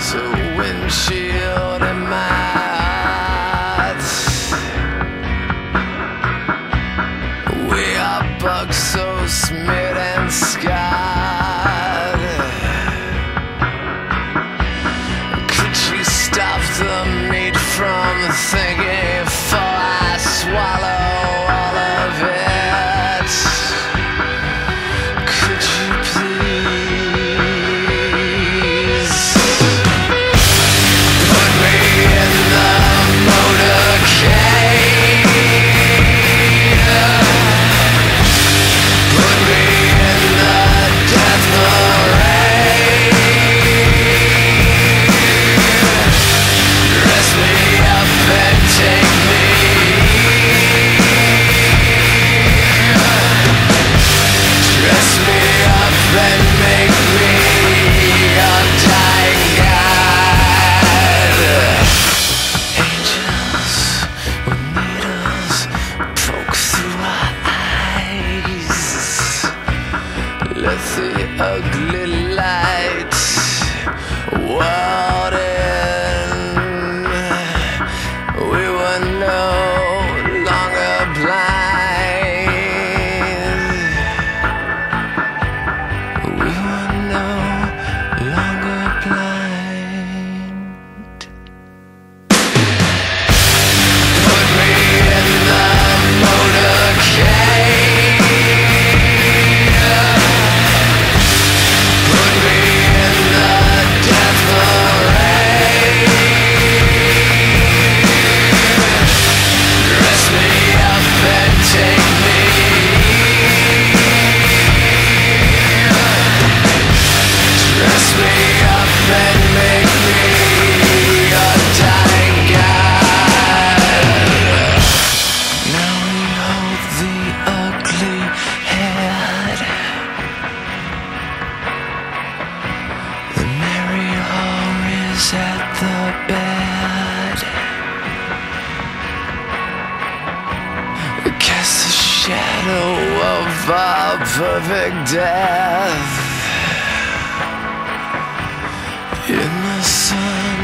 there's a windshield in my eyes. We are bugs so smeared and scarred. Could you stop the meat from thinking before I swallow all of it? Could you please put me in the motorcade? Put me in the death parade. Dress me up and take me. Dress me up and make me your dying guide. Angels with needles poke through our eyes. Let the ugly light world in. We were no longer blind. We were no longer blind. Put me in the motorcade. Put me in the death parade. Dress me up and take me. Dress me up and make me your dying guide. Now we hold the ugly head, the merry whore is at the bed. Cast the shadow of our perfect death in the sun,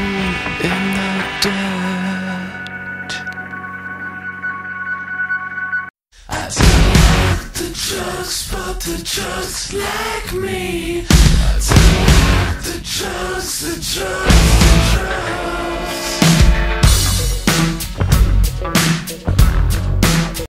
in the dirt. I smoke the drugs, but the drugs like me.